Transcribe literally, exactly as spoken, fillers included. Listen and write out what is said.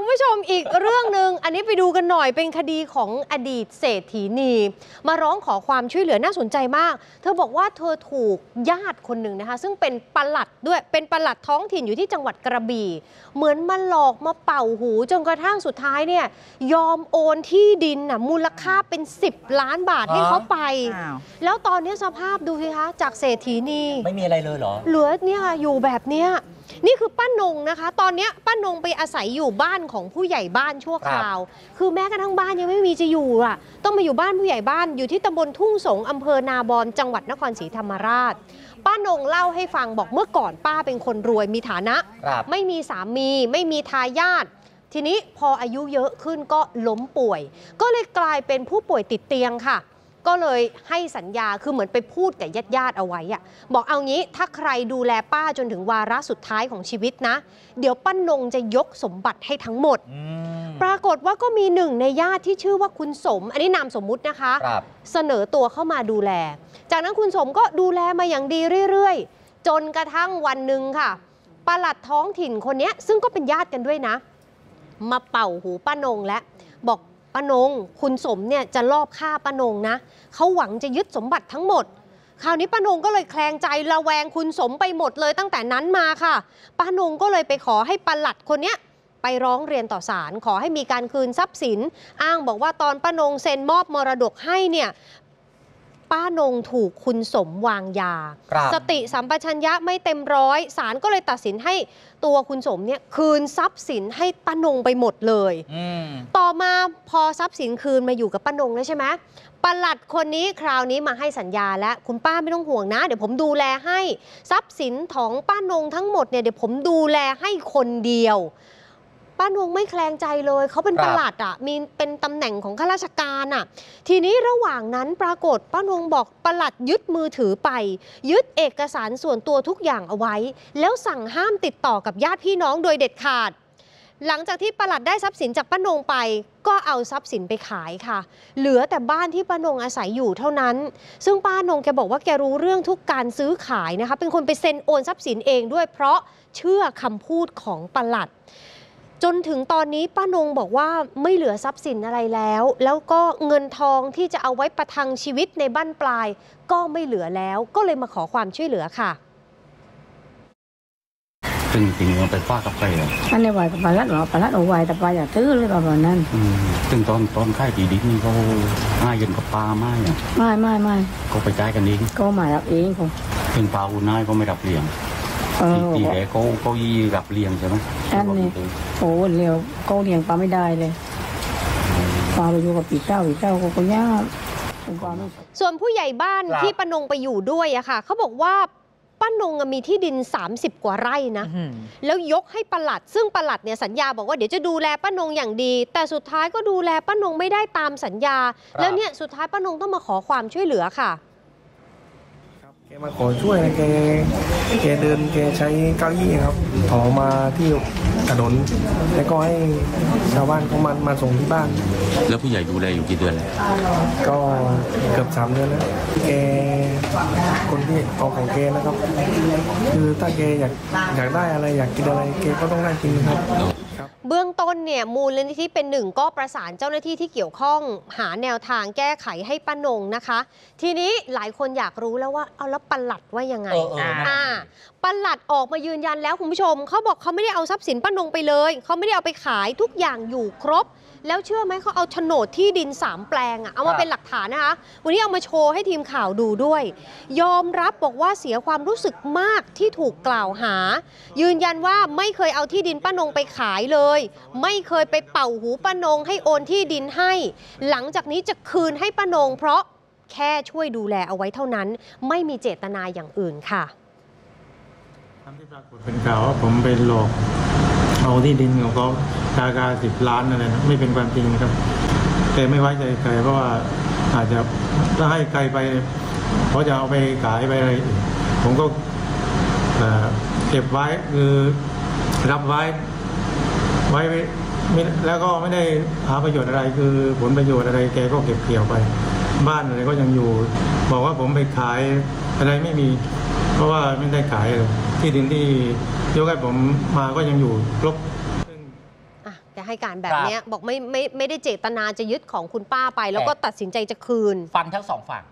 คุณผู้ชมอีกเรื่องหนึ่งอันนี้ไปดูกันหน่อยเป็นคดีของอดีตเศรษฐีนีมาร้องขอความช่วยเหลือน่าสนใจมากเธอบอกว่าเธอถูกญาติคนหนึ่งนะคะซึ่งเป็นปลัดด้วยเป็นปลัดท้องถิ่นอยู่ที่จังหวัดกระบี่เหมือนมาหลอกมาเป่าหูจนกระทั่งสุดท้ายเนี่ยยอมโอนที่ดินน่ะมูลค่าเป็นสิบล้านบาทให้เขาไปแล้วตอนนี้สภาพดูสิคะจากเศรษฐีนีไม่มีอะไรเลยเหรอเหลือเนี่ยอยู่แบบเนี้ยนี่คือป้านงนะคะตอนนี้ป้านงไปอาศัยอยู่บ้านของผู้ใหญ่บ้านชั่วคราวคือแม้กระทั่งบ้านยังไม่มีจะอยู่อ่ะต้องมาอยู่บ้านผู้ใหญ่บ้านอยู่ที่ตำบลทุ่งสงอำเภอนาบอนจังหวัดนครศรีธรรมราชป้านงเล่าให้ฟังบอกเมื่อก่อนป้าเป็นคนรวยมีฐานะไม่มีสามีไม่มีทายาททีนี้พออายุเยอะขึ้นก็ล้มป่วยก็เลยกลายเป็นผู้ป่วยติดเตียงค่ะก็เลยให้สัญญาคือเหมือนไปพูดกับญาติญาติเอาไว้อะบอกเอางี้ถ้าใครดูแลป้าจนถึงวาระสุดท้ายของชีวิตนะเดี๋ยวป้านงจะยกสมบัติให้ทั้งหมดปรากฏว่าก็มีหนึ่งในญาติที่ชื่อว่าคุณสมอันนี้นามสมมุตินะคะเสนอตัวเข้ามาดูแลจากนั้นคุณสมก็ดูแลมาอย่างดีเรื่อยๆจนกระทั่งวันหนึ่งค่ะปลัดท้องถิ่นคนนี้ซึ่งก็เป็นญาติกันด้วยนะมาเป่าหูป้านงและบอกป้านงคุณสมเนี่ยจะลอบฆ่าป้านงนะเขาหวังจะยึดสมบัติทั้งหมดคราวนี้ป้านงก็เลยแคลงใจระแวงคุณสมไปหมดเลยตั้งแต่นั้นมาค่ะป้านงก็เลยไปขอให้ปลัดคนเนี้ยไปร้องเรียนต่อศาลขอให้มีการคืนทรัพย์สินอ้างบอกว่าตอนป้านงเซ็นมอบมรดกให้เนี่ยป้านงถูกคุณสมวางยาสติสัมปชัญญะไม่เต็มร้อยศาลก็เลยตัดสินให้ตัวคุณสมเนี่ยคืนทรัพย์สินให้ป้านงไปหมดเลยต่อมาพอทรัพย์สินคืนมาอยู่กับป้านงแล้วใช่ไหมปลัดคนนี้คราวนี้มาให้สัญญาแล้วคุณป้าไม่ต้องห่วงนะเดี๋ยวผมดูแลให้ทรัพย์สินของป้านงทั้งหมดเนี่ยเดี๋ยวผมดูแลให้คนเดียวป้านงไม่แคลงใจเลยเขาเป็นปลัดอ่ะมีเป็นตำแหน่งของข้าราชการอ่ะทีนี้ระหว่างนั้นปรากฏป้านงบอกปลัดยึดมือถือไปยึดเอกสารส่วนตัวทุกอย่างเอาไว้แล้วสั่งห้ามติดต่อกับญาติพี่น้องโดยเด็ดขาดหลังจากที่ปลัดได้ทรัพย์สินจากป้านงไปก็เอาทรัพย์สินไปขายค่ะเหลือแต่บ้านที่ป้านงอาศัยอยู่เท่านั้นซึ่งป้านงแกบอกว่าแกรู้เรื่องทุกการซื้อขายนะคะเป็นคนไปเซ็นโอนทรัพย์สินเองด้วยเพราะเชื่อคำพูดของปลัดจนถึงตอนนี้ป้านงบอกว่าไม่เหลือทรัพย์สินอะไรแล้วแล้วก็เงินทองที่จะเอาไว้ประทังชีวิตในบั้นปลายก็ไม่เหลือแล้วก็เลยมาขอความช่วยเหลือค่ะซึ่งจริงมันเป็นป้ากับใครอ่ะอันนี้ไหวกับปลัดหรอปลัดเอาไว้แต่ปลาอยากซื้อเลยประมาณนั้นซึ่งตอนตอนค่ายตีดิบนี่เขาง่ายเย็นกับปลาไม่ไม่ไม่ไม่เขาไปจ่ายกันเองก็หมายรับเองค่ะซึ่งปลาอุ่นน้อยก็ไม่รับเลี้ยงตีแหลกเขาเขายีรับเลี้ยงใช่ไหมอันนี้โอ้เลี้ยงเขาเลี้ยงปลาไม่ได้เลยปลาไปอยู่กับปีเจ้าปีเจ้าเขาก็ยากส่วนผู้ใหญ่บ้านที่ป้านงไปอยู่ด้วยอะค่ะเขาบอกว่าป้านงมีที่ดินสามสิบกว่าไร่นะแล้วยกให้ปลัดซึ่งปลัดเนี่ยสัญญาบอกว่าเดี๋ยวจะดูแลป้านงอย่างดีแต่สุดท้ายก็ดูแลป้านงไม่ได้ตามสัญญาแล้วเนี่ยสุดท้ายป้านงต้องมาขอความช่วยเหลือค่ะแกมาขอช่วยนะแกแกเดินแกใช้เก้าอี้ครับถอมาที่ถนนแล้วก็ให้ชาวบ้านเขามันมาส่งที่บ้านแล้วผู้ใหญ่ดูแลอยู่กี่เดือนแล้วก็เกือบสามเดือนแล้วแกคนที่เอาของแกนะครับคือถ้าแกอยากอยากได้อะไรอยากกินอะไรแกก็ต้องได้กินครับเบื้องต้นเนี่ยมูลนิธิเป็นหนึ่งก็ประสานเจ้าหน้าที่ที่เกี่ยวข้องหาแนวทางแก้ไขให้ป้านงนะคะทีนี้หลายคนอยากรู้แล้วว่าเอาแล้วปลัดว่ายังไงอ่าปลัดออกมายืนยันแล้วคุณผู้ชมเขาบอกเขาไม่ได้เอาทรัพย์สินป้านงไปเลยเขาไม่ได้เอาไปขายทุกอย่างอยู่ครบแล้วเชื่อไหมเขาเอาโฉนดที่ดินสามแปลงอะเอามาเป็นหลักฐานนะคะวันนี้เอามาโชว์ให้ทีมข่าวดูด้วยยอมรับบอกว่าเสียความรู้สึกมากที่ถูกกล่าวหายืนยันว่าไม่เคยเอาที่ดินป้านงไปขายเลยไม่เคยไปเป่าหูป้านงให้โอนที่ดินให้หลังจากนี้จะคืนให้ป้านงเพราะแค่ช่วยดูแลเอาไว้เท่านั้นไม่มีเจตนาอย่างอื่นค่ะคำที่ปรากฏเป็นข่าวว่าผมเป็นหลอกเอาที่ดินของเขาราคาสิบล้านอะไรนะไม่เป็นความจริงครับแต่ไม่ไว้ใจใครเพราะว่าอาจจะถ้าให้ใครไปเขาจะเอาไปขายไปอะไรผมก็เก็บไว้คือรับไว้ไว้แล้วก็ไม่ได้หาประโยชน์อะไรคือผลประโยชน์อะไรแกก็เก็บเกี่ยวไปบ้านอะไรก็ยังอยู่บอกว่าผมไปขายอะไรไม่มีเพราะว่าไม่ได้ขายที่ดินที่ยกให้ผมมาก็ยังอยู่ครบ ให้การแบบนี้บอกไม่ไม่ไม่ได้เจตนาจะยึดของคุณป้าไปแล้วก็ตัดสินใจจะคืนฟังทั้งสองฝั่ง